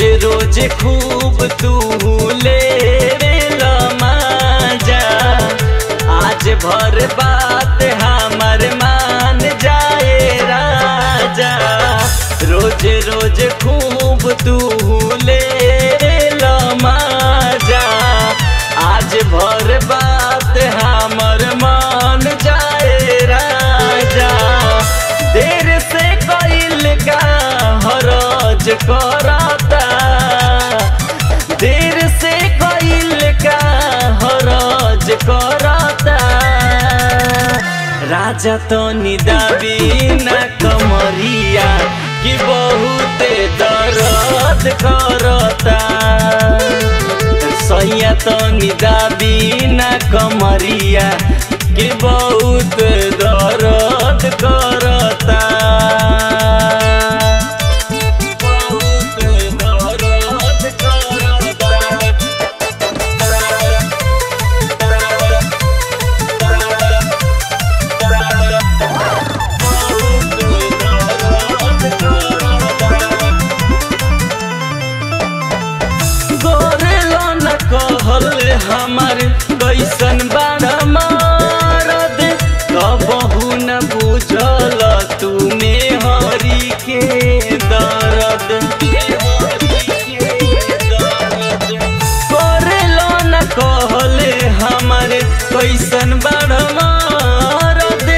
रोज रोज खूब तू ले ला माजा, आज भर बात हमर मान जाए राजा। रोज रोज खूब तू ले ला माजा, आज भर बात हमर मान जाए राजा। देर से कइल का हराज कराता, देर से कइल का हराज कराता। राजा तनी दाबी ना कमरिया कि बहुते दर्द करता। सैया तनी दाबी ना कमरिया कि बहुत दर्द करता। हमार कैसन बारमारद कबहू न बुझल तूने हरि के दर्द। करेलो न कहले हमार कैसन बारमारद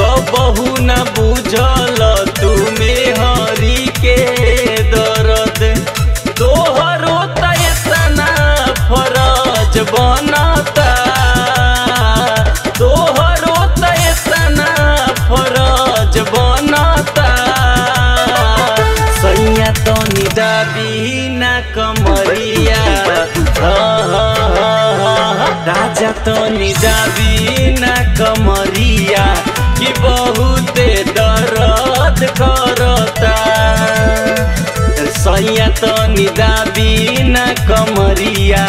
कबहू न बुझल तूने हरि के दर्द। तोहरो तयतना फरक बनाता, तोहरो तयतना फरज बनाता। सैया तनी दाबी ना कमरिया, राजा तनी दाबी ना कमरिया कि बहुते दर्द करता। सैया तनी दाबी ना कमरिया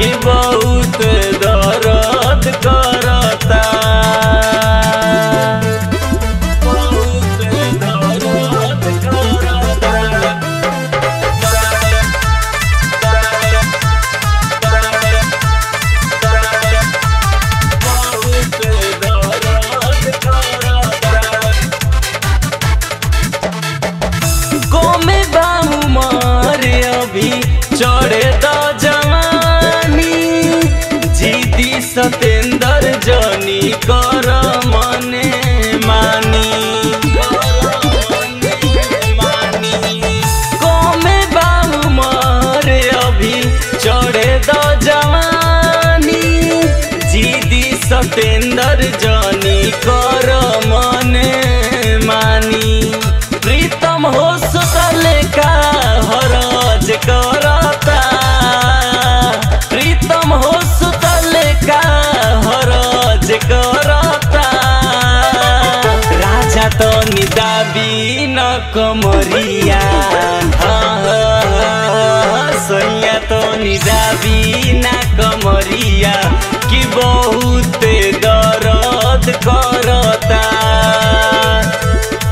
कि बहुत दर्द करता। गोमे बामू मारे अभी चढ़े सतेंद्र जनी कर मने मानी। कमे बाबू मारे अभी चढ़े दो जवानी, जिद्दी सतेंद्र जनी कर मने मानी। प्रीतम हो सुतल का हराज करता, प्रीतम हो करता। राजा तनी दाबी ना कमरिया, सैया तनी दाबी ना कमरिया कि बहुत दर्द करता।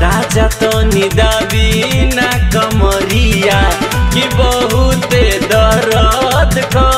राजा तनी दाबी ना कमरिया कि बहुत दर्द।